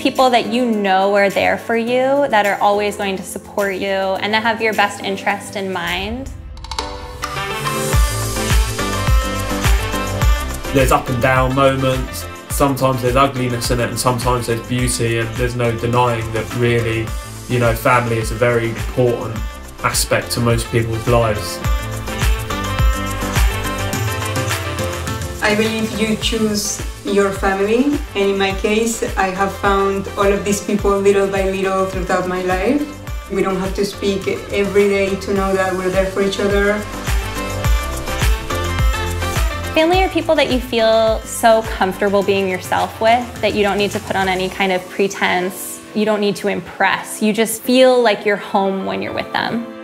people that you know are there for you, that are always going to support you, and that have your best interest in mind. There's up and down moments. Sometimes there's ugliness in it, and sometimes there's beauty, and there's no denying that really, you know, family is a very important aspect to most people's lives. I believe you choose your family, and in my case, I have found all of these people little by little throughout my life. We don't have to speak every day to know that we're there for each other. Family are people that you feel so comfortable being yourself with that you don't need to put on any kind of pretense. You don't need to impress. You just feel like you're home when you're with them.